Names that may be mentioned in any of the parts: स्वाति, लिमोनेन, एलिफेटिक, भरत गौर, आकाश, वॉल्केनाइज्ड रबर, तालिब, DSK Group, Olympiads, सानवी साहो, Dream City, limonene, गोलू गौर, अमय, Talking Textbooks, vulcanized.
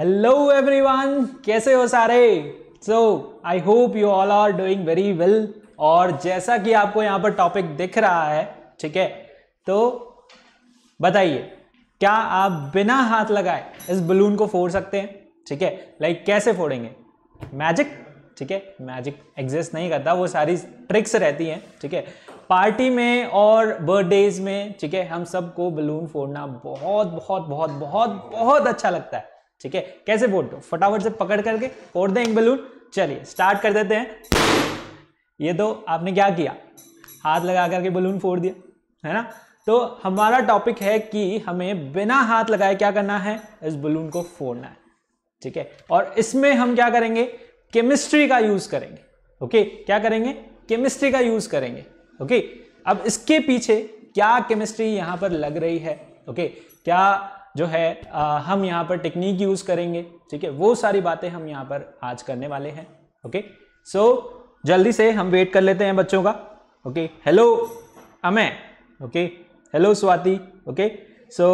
Hello everyone, कैसे हो सारे। So I hope you all are doing very well. और जैसा कि आपको यहाँ पर टॉपिक दिख रहा है, ठीक है, तो बताइए क्या आप बिना हाथ लगाए इस बलून को फोड़ सकते हैं। ठीक है, लाइक कैसे फोड़ेंगे? मैजिक, ठीक है, मैजिक एग्जिस्ट नहीं करता, वो सारी ट्रिक्स रहती हैं। ठीक है, पार्टी में और बर्थडेज में, ठीक है, हम सबको बलून फोड़ना बहुत बहुत बहुत बहुत बहुत अच्छा लगता है। ठीक है, कैसे फोड़ते हो? फटाफट से पकड़ करके फोड़ दें एक बलून। चलिए स्टार्ट कर देते हैं। ये तो आपने क्या किया, हाथ लगा करके बलून फोड़ दिया, है ना। तो हमारा टॉपिक है कि हमें बिना हाथ लगाए क्या करना है, इस बलून को फोड़ना है। ठीक है, और इसमें हम क्या करेंगे, केमिस्ट्री का यूज करेंगे। ओके, क्या करेंगे, केमिस्ट्री का यूज करेंगे। ओके, अब इसके पीछे क्या केमिस्ट्री यहाँ पर लग रही है, ओके, क्या जो है हम यहाँ पर टेक्निक यूज करेंगे। ठीक है, वो सारी बातें हम यहाँ पर आज करने वाले हैं। ओके, सो जल्दी से हम वेट कर लेते हैं बच्चों का। Okay, hello अमय, okay, hello स्वाति, okay, so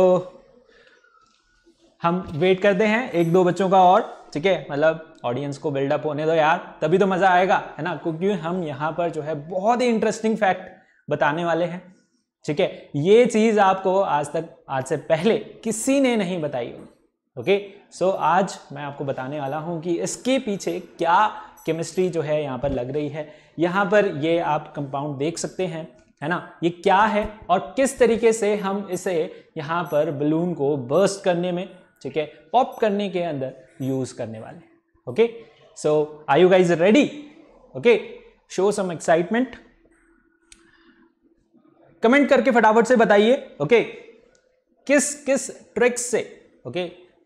हम वेट करते हैं एक दो बच्चों का और। ठीक है, मतलब ऑडियंस को बिल्डअप होने दो यार, तभी तो मजा आएगा, है ना, क्योंकि हम यहाँ पर जो है बहुत ही इंटरेस्टिंग फैक्ट बताने वाले हैं। ठीक है, ये चीज आपको आज तक, आज से पहले किसी ने नहीं बताई होगी। ओके, सो आज मैं आपको बताने वाला हूँ कि इसके पीछे क्या केमिस्ट्री जो है यहाँ पर लग रही है। यहाँ पर ये आप कंपाउंड देख सकते हैं, है ना, ये क्या है और किस तरीके से हम इसे यहाँ पर बलून को बर्स्ट करने में, ठीक है, पॉप करने के अंदर यूज करने वाले हैं। Okay, so are you guys ready? Okay, show some excitement. Comment करके फटाफट से बताइए, ओके, किस किस ट्रिक्स से, ओके,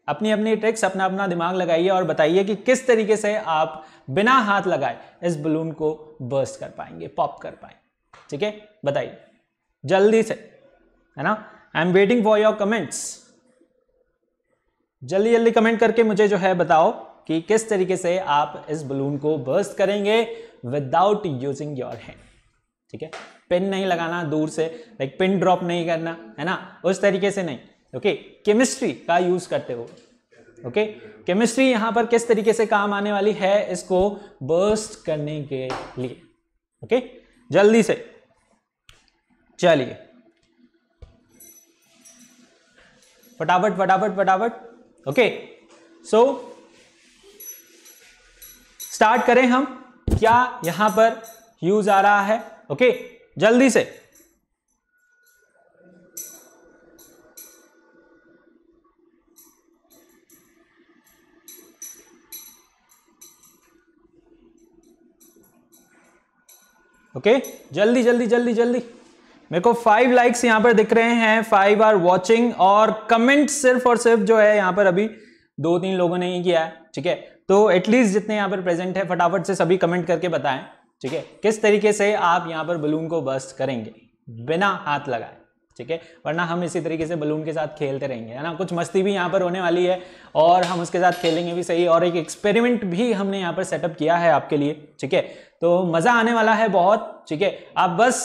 अपनी अपनी ट्रिक्स, अपना अपना दिमाग लगाइए और बताइए कि किस तरीके से आप बिना हाथ लगाए इस बलून को बर्स्ट कर पाएंगे, पॉप कर पाएंगे। ठीक है, बताइए जल्दी से, है ना। I am waiting for your comments. जल्दी जल्दी कमेंट करके मुझे जो है बताओ कि किस तरीके से आप इस बलून को बर्स्ट करेंगे विदाउट यूजिंग योर हैंड। ठीक है, पिन नहीं लगाना दूर से, लाइक पिन ड्रॉप नहीं करना, है ना, उस तरीके से नहीं। ओके, केमिस्ट्री का यूज करते हो। ओके, केमिस्ट्री यहाँ पर किस तरीके से काम आने वाली है इसको बर्स्ट करने के लिए। ओके, जल्दी से चलिए फटाफट फटाफट फटाफट। ओके, सो स्टार्ट करें हम, क्या यहां पर यूज आ रहा है। ओके, जल्दी से ओके, जल्दी जल्दी जल्दी जल्दी। मेरे को 5 लाइक्स यहाँ पर दिख रहे हैं, 5 आर वॉचिंग, और कमेंट सिर्फ और सिर्फ जो है यहाँ पर अभी 2-3 लोगों ने ही किया है। ठीक है, तो एटलीस्ट जितने यहाँ पर प्रेजेंट है फटाफट से सभी कमेंट करके बताएं, ठीक है, किस तरीके से आप यहाँ पर बलून को बर्स्ट करेंगे बिना हाथ लगाए। ठीक है, वरना हम इसी तरीके से बलून के साथ खेलते रहेंगे, है ना। कुछ मस्ती भी यहाँ पर होने वाली है और हम उसके साथ खेलेंगे भी सही, और एक एक्सपेरिमेंट भी हमने यहाँ पर सेटअप किया है आपके लिए। ठीक है, तो मजा आने वाला है बहुत। ठीक है, आप बस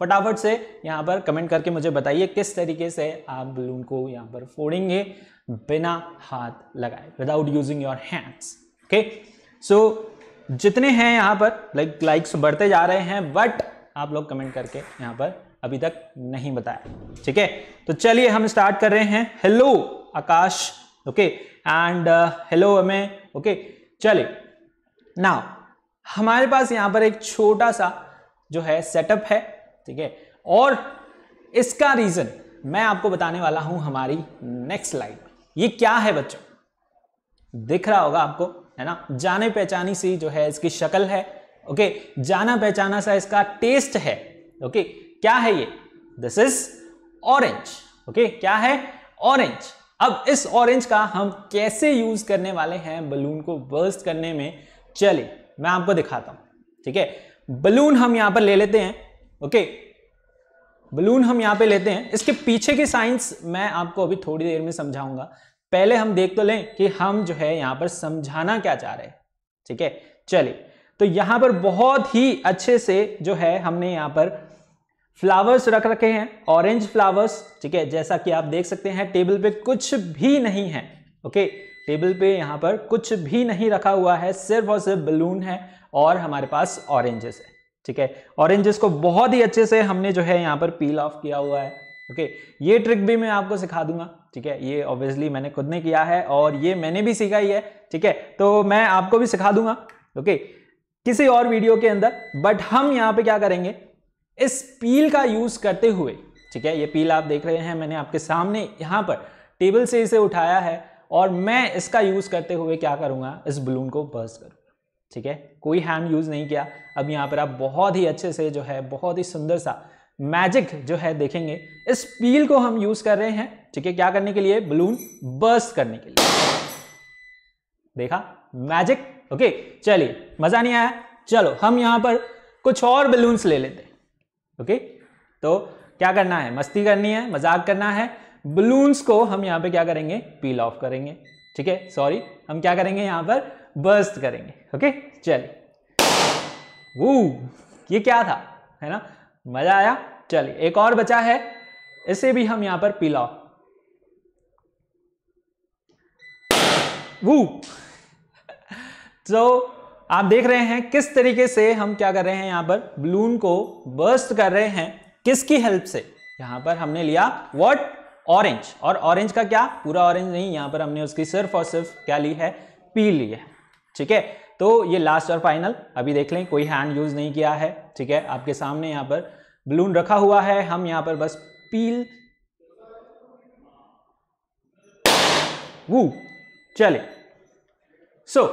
फटाफट से यहाँ पर कमेंट करके मुझे बताइए किस तरीके से आप बलून को यहाँ पर फोड़ेंगे बिना हाथ लगाए, without using your hands. Okay, so जितने हैं यहाँ पर, लाइक लाइक्स बढ़ते जा रहे हैं, बट आप लोग कमेंट करके यहाँ पर अभी तक नहीं बताया। ठीक है, तो चलिए हम स्टार्ट कर रहे हैं। Hello आकाश, okay, and hello अमय, okay. चलिए नाउ हमारे पास यहाँ पर एक छोटा सा जो है सेटअप है। ठीक है, और इसका रीजन मैं आपको बताने वाला हूं हमारी नेक्स्ट स्लाइड में। ये क्या है बच्चों, दिख रहा होगा आपको, है ना, जाने पहचानी सी जो है इसकी शक्ल है। ओके, जाना पहचाना सा इसका टेस्ट है। ओके, क्या है ये, दिस इज ऑरेंज। ओके, क्या है, ऑरेंज। अब इस ऑरेंज का हम कैसे यूज करने वाले हैं बलून को बर्स्ट करने में, चलिए मैं आपको दिखाता हूं। ठीक है, बलून हम यहां पर ले लेते हैं। ओके, बलून हम यहाँ पे लेते हैं। इसके पीछे की साइंस मैं आपको अभी थोड़ी देर में समझाऊंगा, पहले हम देख तो लें कि हम जो है यहाँ पर समझाना क्या चाह रहे हैं। ठीक है, चलिए, तो यहाँ पर बहुत ही अच्छे से जो है हमने यहाँ पर फ्लावर्स रख रखे हैं, ऑरेंज फ्लावर्स। ठीक है, जैसा कि आप देख सकते हैं टेबल पे कुछ भी नहीं है। ओके, टेबल पे यहाँ पर कुछ भी नहीं रखा हुआ है, सिर्फ और सिर्फ बलून है और हमारे पास ऑरेंजेस है। ठीक है, ऑरेंजेस को बहुत ही अच्छे से हमने जो है यहाँ पर पील ऑफ किया हुआ है। ओके, ये ट्रिक भी मैं आपको सिखा दूंगा। ठीक है, ये ऑब्वियसली मैंने खुद ने किया है और ये मैंने भी सीखा ही है। ठीक है, तो मैं आपको भी सिखा दूंगा ओके किसी और वीडियो के अंदर। बट हम यहाँ पे क्या करेंगे, इस पील का यूज करते हुए, ठीक है, ये पील आप देख रहे हैं मैंने आपके सामने यहाँ पर टेबल से इसे उठाया है और मैं इसका यूज करते हुए क्या करूंगा, इस बलून को बर्स्ट करूंगा। ठीक है, कोई हैंड यूज नहीं किया। अब यहाँ पर आप बहुत ही अच्छे से जो है बहुत ही सुंदर सा मैजिक जो है देखेंगे। इस पील को हम यूज कर रहे हैं, ठीक है, क्या करने के लिए, बलून बर्स्ट करने के लिए। देखा मैजिक। ओके चलिए, मजा नहीं आया, चलो हम यहाँ पर कुछ और बलून्स ले लेते हैं। ओके, तो क्या करना है, मस्ती करनी है, मजाक करना है। बलून्स को हम यहाँ पे क्या करेंगे, पील ऑफ करेंगे। ठीक है, सॉरी, हम क्या करेंगे यहाँ पर, बर्स्ट करेंगे। ओके चलिए, वो ये क्या था, है ना, मजा आया। चलिए एक और बचा है, इसे भी हम यहाँ पर पील ऑफ। वो तो आप देख रहे हैं किस तरीके से हम क्या कर रहे हैं, यहाँ पर बलून को बर्स्ट कर रहे हैं। किसकी हेल्प से, यहाँ पर हमने लिया व्हाट, ऑरेंज। और ऑरेंज का क्या, पूरा ऑरेंज नहीं, यहाँ पर हमने उसकी सिर्फ और सिर्फ क्या ली है, पील ली है। ठीक है, तो ये लास्ट और फाइनल, अभी देख लें, कोई हैंड यूज नहीं किया है। ठीक है, आपके सामने यहाँ पर बलून रखा हुआ है, हम यहाँ पर बस पील, वो चले। सो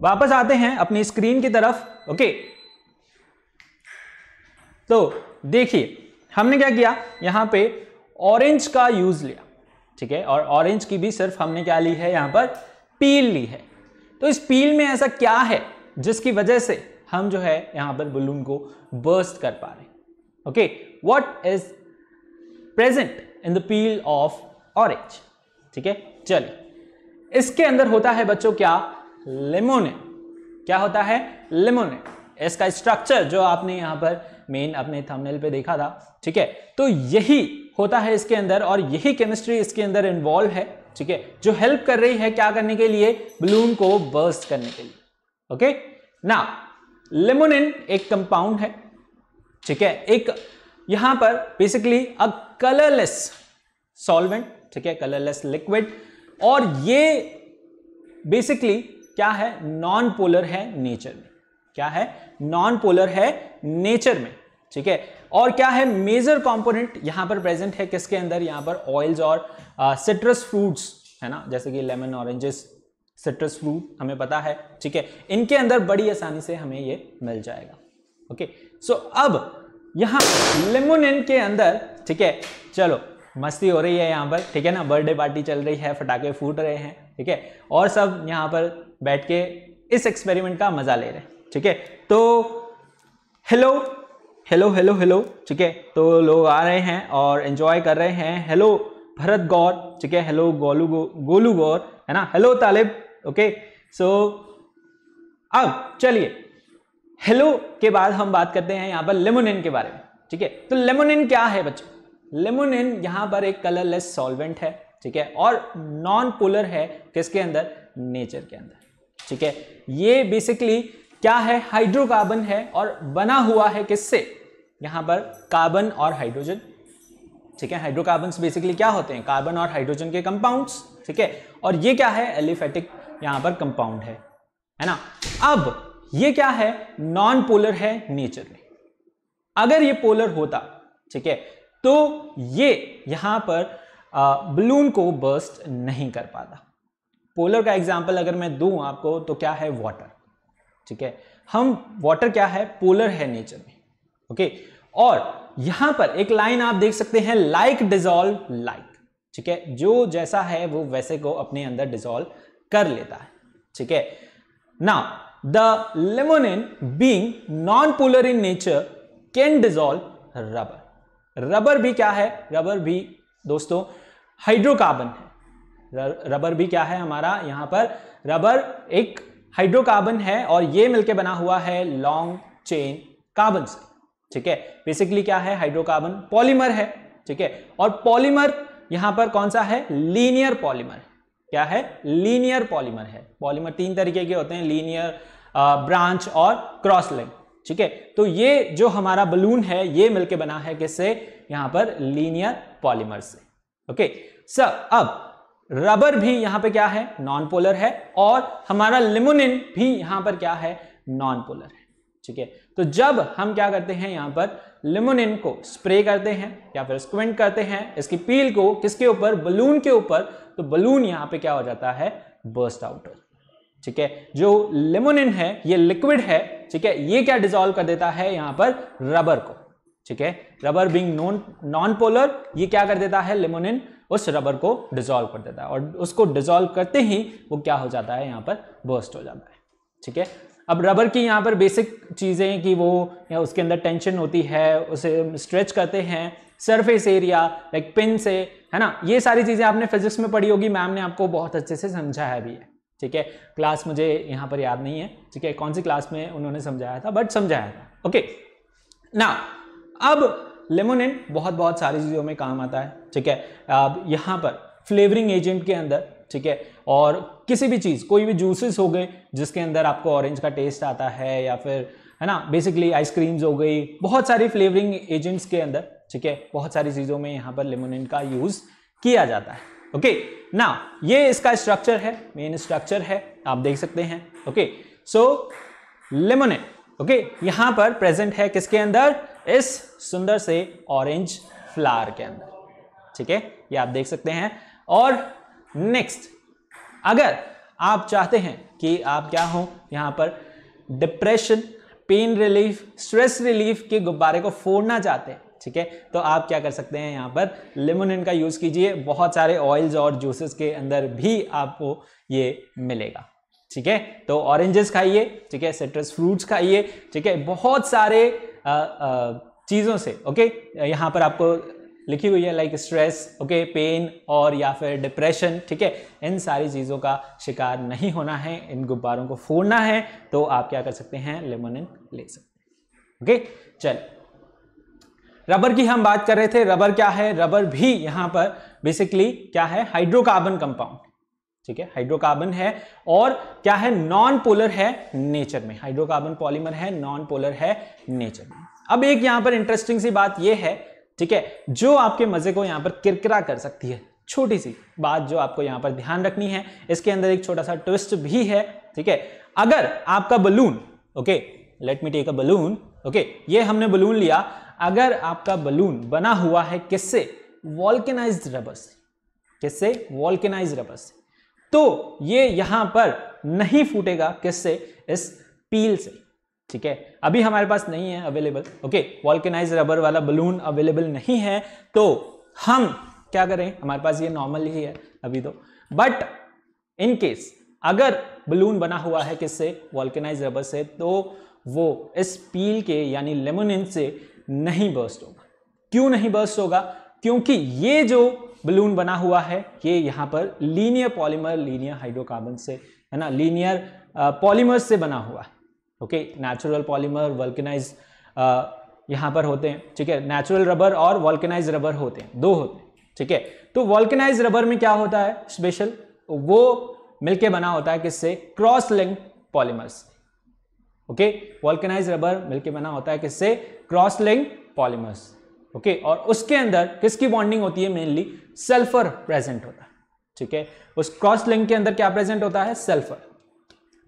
वापस आते हैं अपनी स्क्रीन की तरफ। ओके, तो देखिए हमने क्या किया, यहां पे ऑरेंज का यूज लिया। ठीक है, और ऑरेंज की भी सिर्फ हमने क्या ली है, यहां पर पील ली है। तो इस पील में ऐसा क्या है जिसकी वजह से हम जो है यहां पर बलून को बर्स्ट कर पा रहे हैं। Okay, what is present in the peel of orange. ठीक है, चलिए, इसके अंदर होता है बच्चों क्या, लिमोनेन। क्या होता है, लिमोनेन। इसका स्ट्रक्चर जो आपने यहां पर मेन अपने थंबनेल पे देखा था। ठीक है, तो यही होता है इसके अंदर और यही केमिस्ट्री इसके अंदर इन्वॉल्व है। ठीक है, जो हेल्प कर रही है क्या करने के लिए, बलून को बर्स्ट करने के लिए। ओके, ना लिमोनेन एक कंपाउंड है। ठीक है, एक यहां पर बेसिकली अ कलरलेस सॉल्वेंट। ठीक है, कलरलेस लिक्विड, और ये बेसिकली क्या है, नॉन पोलर है नेचर में। क्या है, नॉन पोलर है नेचर में। ठीक है, और क्या है, मेजर कंपोनेंट यहां पर प्रेजेंट है किसके अंदर, यहां पर ऑयल्स और सिट्रस फ्रूट्स, है ना, जैसे कि लेमन, ऑरेंजेस, सिट्रस फ्रूट हमें पता है। ठीक है, इनके अंदर बड़ी आसानी से हमें ये मिल जाएगा। ओके, सो अब यहां लिमोनेन के अंदर, ठीक है, चलो मस्ती हो रही है यहाँ पर। ठीक है ना, बर्थडे पार्टी चल रही है, फटाके फूट रहे हैं। ठीक है, और सब यहाँ पर बैठ के इस एक्सपेरिमेंट का मजा ले रहे हैं। ठीक है, तो हेलो हेलो हेलो हेलो, ठीक है, तो लोग आ रहे हैं और एंजॉय कर रहे हैं। हेलो भरत गौर, ठीक है, हेलो गोलू गौर, है ना, हेलो तालिब। ओके, सो अब चलिए, हेलो के बाद हम बात करते हैं यहाँ पर लिमोनेन के बारे में। ठीक है, तो लिमोनेन क्या है बच्चों, लिमोनेन यहाँ पर एक कलरलेस सॉल्वेंट है। ठीक है, और नॉन पोलर है किसके अंदर, नेचर के अंदर। ठीक है, ये बेसिकली क्या है, हाइड्रोकार्बन है और बना हुआ है किससे, यहाँ पर कार्बन और हाइड्रोजन। ठीक है, हाइड्रोकार्बन्स बेसिकली क्या होते हैं, कार्बन और हाइड्रोजन के कंपाउंड्स। ठीक है, और ये क्या है, एलिफेटिक यहाँ पर कंपाउंड है ना। अब ये क्या है, नॉन पोलर है नेचर में। अगर ये पोलर होता, ठीक है, तो ये यहां पर बलून को बर्स्ट नहीं कर पाता। पोलर का एग्जाम्पल अगर मैं दूं आपको तो क्या है, वाटर। ठीक है, हम वाटर क्या है, पोलर है नेचर में। ओके, और यहां पर एक लाइन आप देख सकते हैं, लाइक डिसॉल्व लाइक। ठीक है, जो जैसा है वो वैसे को अपने अंदर डिसॉल्व कर लेता है। ठीक है, now the लिमोनेन being non polar in nature can dissolve rubber. Rubber भी क्या है, रबर भी दोस्तों हाइड्रोकार्बन है। रबर भी क्या है हमारा, यहाँ पर रबर एक हाइड्रोकार्बन है और ये मिलके बना हुआ है लॉन्ग चेन कार्बन से। ठीक है, बेसिकली क्या है, हाइड्रोकार्बन पॉलीमर है। ठीक है, और पॉलीमर यहाँ पर कौन सा है, लीनियर पॉलीमर। क्या है, लीनियर पॉलीमर है। पॉलीमर तीन तरीके के होते हैं, लीनियर, ब्रांच और क्रॉस लिंक। ठीक है, तो ये जो हमारा बलून है ये मिलके बना है किससे, यहां पर लीनियर पॉलीमर से। ओके सर, अब रबर भी यहां पे क्या है, नॉन पोलर है, और हमारा लिमोनिन भी यहां पर क्या है, नॉन पोलर है। ठीक है, तो जब हम क्या करते हैं, यहां पर लिमोनिन को स्प्रे करते हैं या फिर स्क्विंट करते हैं इसकी पील को किसके ऊपर, बलून के ऊपर, तो बलून यहां पे क्या हो जाता है, बर्स्ट आउट। ठीक है, जो लिमोनिन है ये लिक्विड है, ठीक है, ये क्या डिसॉल्व कर देता है यहां पर, रबर को। ठीक है, रबर बीइंग नॉन पोलर, ये क्या कर देता है, लिमोनिन उस रबर को डिसॉल्व कर देता है, और उसको डिसॉल्व करते ही वो क्या हो जाता है, यहाँ पर बर्स्ट हो जाता है। ठीक है, अब रबर की यहाँ पर बेसिक चीज़ें कि वो या उसके अंदर टेंशन होती है, उसे स्ट्रेच करते हैं, सरफेस एरिया लाइक पिन से, है ना, ये सारी चीज़ें आपने फिजिक्स में पढ़ी होगी, मैम ने आपको बहुत अच्छे से समझाया भी है। ठीक है, क्लास मुझे यहाँ पर याद नहीं है, ठीक है, कौन सी क्लास में उन्होंने समझाया था, बट समझाया था। ओके ना, अब लेमोनिन बहुत बहुत सारी चीज़ों में काम आता है। ठीक है, अब यहाँ पर फ्लेवरिंग एजेंट के अंदर, ठीक है, और किसी भी चीज़, कोई भी जूसेस हो गए जिसके अंदर आपको ऑरेंज का टेस्ट आता है, या फिर है ना बेसिकली आइसक्रीम्स हो गई, बहुत सारी फ्लेवरिंग एजेंट्स के अंदर, ठीक है, बहुत सारी चीज़ों में यहाँ पर लेमोनिन का यूज़ किया जाता है। ओके ना, ये इसका स्ट्रक्चर है, मेन स्ट्रक्चर है, आप देख सकते हैं। ओके सो लेमोनिन, ओके यहाँ पर प्रेजेंट है किसके अंदर, इस सुंदर से ऑरेंज फ्लावर के अंदर। ठीक है, ये आप देख सकते हैं। और नेक्स्ट, अगर आप चाहते हैं कि आप क्या हो, यहाँ पर depression, pain relief, stress relief के गुब्बारे को फोड़ना चाहते हैं, ठीक है, तो आप क्या कर सकते हैं, यहाँ पर लेमोनिन का यूज़ कीजिए। बहुत सारे ऑयल्स और जूसेस के अंदर भी आपको ये मिलेगा। ठीक है, तो ऑरेंजेस खाइए, ठीक है, सिट्रस फ्रूट्स खाइए, ठीक है, बहुत सारे चीज़ों से। ओके, यहाँ पर आपको लिखी हुई है लाइक स्ट्रेस, ओके, पेन और या फिर डिप्रेशन, ठीक है, इन सारी चीज़ों का शिकार नहीं होना है, इन गुब्बारों को फोड़ना है, तो आप क्या कर सकते हैं, लेमोनिन ले सकते हैं। ओके चल, रबर की हम बात कर रहे थे। रबर क्या है, रबर भी यहाँ पर बेसिकली क्या है, हाइड्रोकार्बन कंपाउंड, ठीक है, हाइड्रोकार्बन है, और क्या है, नॉन पोलर है नेचर में, हाइड्रोकार्बन पॉलीमर है, नॉन पोलर है नेचर में। अब एक यहाँ पर इंटरेस्टिंग सी बात ये है, ठीक है, जो आपके मजे को यहाँ पर किरकिरा कर सकती है, छोटी सी बात जो आपको यहाँ पर ध्यान रखनी है। इसके अंदर एक छोटा सा ट्विस्ट भी है, ठीक है। अगर आपका balloon, okay let me take a balloon, okay ये हमने बलून लिया, अगर आपका बलून बना हुआ है किससे, वॉल्केनाइज्ड रबर से, किससे, वॉल्केनाइज्ड रबर से, तो ये यहां पर नहीं फूटेगा किससे, इस पील से। ठीक है, अभी हमारे पास नहीं है अवेलेबल, ओके, वॉल्केनाइज रबर वाला बलून अवेलेबल नहीं है, तो हम क्या करें, हमारे पास ये नॉर्मल ही है अभी तो, बट इन केस अगर बलून बना हुआ है किससे, वॉल्केनाइज रबर से, तो वो इस पील के यानी लेमोनिन से नहीं बर्स्ट होगा। क्यों नहीं बर्स्ट होगा, क्योंकि ये जो बलून बना हुआ है ये यहाँ पर लीनियर पॉलीमर, लीनियर हाइड्रोकार्बन से, है ना, लीनियर पॉलीमर से बना हुआ है। ओके, नेचुरल पॉलीमर, वल्केनाइज यहाँ पर होते हैं, ठीक है, नेचुरल रबर और वल्केनाइज रबर होते हैं, दो होते हैं। ठीक है, तो वल्केनाइज रबर में क्या होता है स्पेशल, वो मिलके बना होता है किससे, क्रॉस लिंक पॉलीमर से। ओके, वल्केनाइज रबर मिलके बना होता है किससे, क्रॉस लिंक पॉलीमर से। ओके, और उसके अंदर किसकी बॉन्डिंग होती है, मेनली सल्फर प्रेजेंट होता है। ठीक है, उस क्रॉस लिंक के अंदर क्या प्रेजेंट होता है, सल्फर।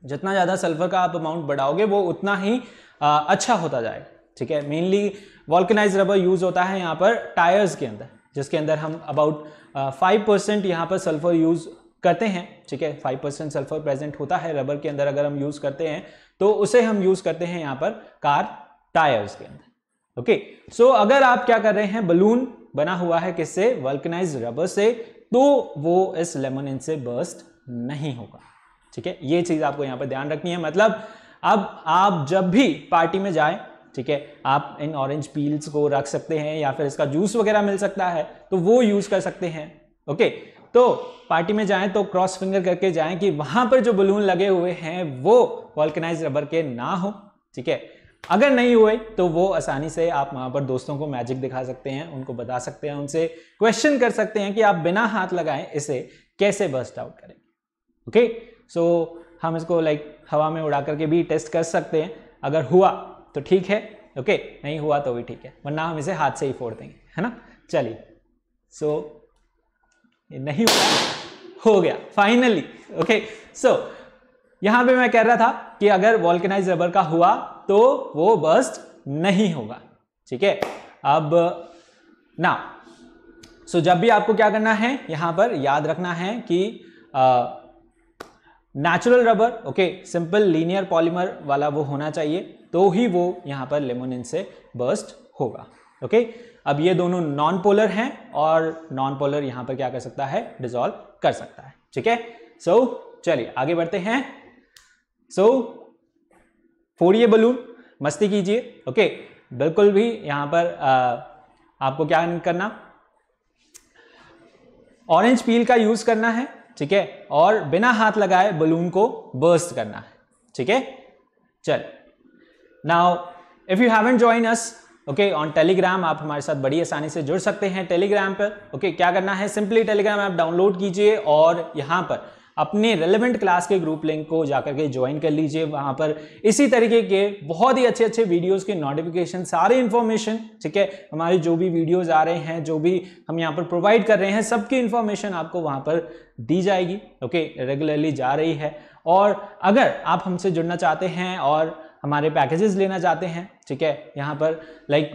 जितना ज़्यादा सल्फर का आप अमाउंट बढ़ाओगे वो उतना ही अच्छा होता जाएगा। ठीक है, मेनली वॉल्केनाइज रबर यूज़ होता है यहाँ पर टायर्स के अंदर, जिसके अंदर हम अबाउट 5% यहाँ पर सल्फर यूज़ करते हैं। ठीक है, 5% सल्फर प्रेजेंट होता है रबर के अंदर, अगर हम यूज़ करते हैं तो उसे हम यूज़ करते हैं यहाँ पर कार टायर्स के अंदर। ओके सो अगर आप क्या कर रहे हैं, बलून बना हुआ है किससे, वल्केनाइज रबर से, तो वो इस लेमोनिन से बर्स्ट नहीं होगा। ठीक है, ये चीज़ आपको यहाँ पर ध्यान रखनी है। मतलब अब आप जब भी पार्टी में जाएं, ठीक है, आप इन ऑरेंज पील्स को रख सकते हैं, या फिर इसका जूस वगैरह मिल सकता है तो वो यूज़ कर सकते हैं। ओके, तो पार्टी में जाएं तो क्रॉस फिंगर करके जाएं कि वहाँ पर जो बलून लगे हुए हैं वो वल्केनाइज रबर के ना हो। ठीक है, अगर नहीं हुए तो वो आसानी से आप वहाँ पर दोस्तों को मैजिक दिखा सकते हैं, उनको बता सकते हैं, उनसे क्वेश्चन कर सकते हैं कि आप बिना हाथ लगाए इसे कैसे बर्स्ट आउट करेंगे। ओके सो हम इसको लाइक हवा में उड़ा करके भी टेस्ट कर सकते हैं, अगर हुआ तो ठीक है, ओके नहीं हुआ तो भी ठीक है, वरना हम इसे हाथ से ही फोड़ देंगे, है ना। चलिए सो नहीं हो गया फाइनली। ओके सो यहाँ पे मैं कह रहा था कि अगर वॉल्केनाइज रबर का हुआ तो वो बर्स्ट नहीं होगा, ठीक है। अब ना सो जब भी आपको क्या करना है यहाँ पर याद रखना है कि natural rubber, okay simple linear polymer वाला वो होना चाहिए, तो ही वो यहाँ पर लिमोनिन से बर्स्ट होगा। ओके अब ये दोनों नॉन पोलर हैं और नॉन पोलर यहाँ पर क्या कर सकता है, डिसॉल्व कर सकता है, ठीक है। सो चलिए आगे बढ़ते हैं। सो फोड़िए बलून, मस्ती कीजिए, ओके बिल्कुल भी यहाँ पर आपको क्या करना, ऑरेंज पील का यूज करना है, ठीक है, और बिना हाथ लगाए बलून को बर्स्ट करना है, ठीक है। चल now if you haven't join us okay on Telegram, आप हमारे साथ बड़ी आसानी से जुड़ सकते हैं टेलीग्राम पर। ओके क्या करना है, सिंपली टेलीग्राम ऐप डाउनलोड कीजिए और यहाँ पर अपने रेलेवेंट क्लास के ग्रुप लिंक को जाकर के ज्वाइन कर लीजिए। वहाँ पर इसी तरीके के बहुत ही अच्छे अच्छे वीडियोस के नोटिफिकेशन, सारे इन्फॉर्मेशन, ठीक है, हमारे जो भी वीडियोस आ रहे हैं, जो भी हम यहाँ पर प्रोवाइड कर रहे हैं, सबकी इन्फॉर्मेशन आपको वहाँ पर दी जाएगी, ओके रेगुलरली जा रही है। और अगर आप हमसे जुड़ना चाहते हैं और हमारे पैकेजेस लेना चाहते हैं, ठीक है, यहाँ पर like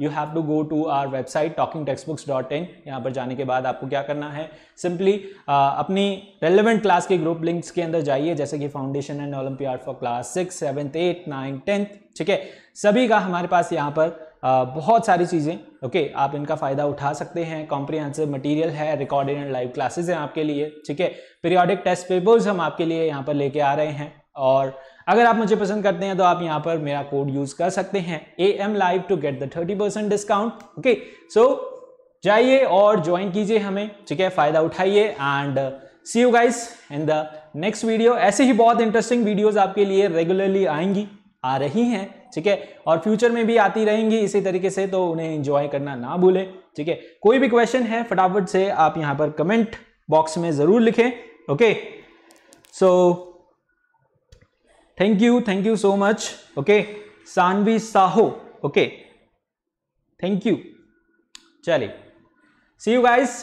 you have to go to our website talkingtextbooks.in। यहाँ पर जाने के बाद आपको क्या करना है, सिंपली अपनी रेलिवेंट क्लास के ग्रुप लिंक्स के अंदर जाइए, जैसे कि foundation and olympiad for class 6, 7, 8, 9, 10, ठीक है, सभी का हमारे पास यहाँ पर बहुत सारी चीज़ें, ओके आप इनका फ़ायदा उठा सकते हैं। कॉम्प्रिहेंसिव मटेरियल है, रिकॉर्डेड एंड लाइव क्लासेज हैं आपके लिए, ठीक है, पीरियोडिक टेस्ट पेपर्स हम आपके लिए यहाँ पर लेके आ रहे हैं। और अगर आप मुझे पसंद करते हैं तो आप यहाँ पर मेरा कोड यूज कर सकते हैं AM Live to get the 30% discount. Okay so जाइए और ज्वाइन कीजिए हमें, ठीक है, फायदा उठाइए। And see you guys in the next video. ऐसे ही बहुत इंटरेस्टिंग वीडियोस आपके लिए रेगुलरली आएंगी, आ रही हैं, ठीक है, और फ्यूचर में भी आती रहेंगी इसी तरीके से, तो उन्हें इंजॉय करना ना भूलें, ठीक है। कोई भी क्वेश्चन है फटाफट से आप यहाँ पर कमेंट बॉक्स में जरूर लिखें। Okay so thank you so much. Okay सानवी साहो, okay thank you. चलिए सी यू गाइस।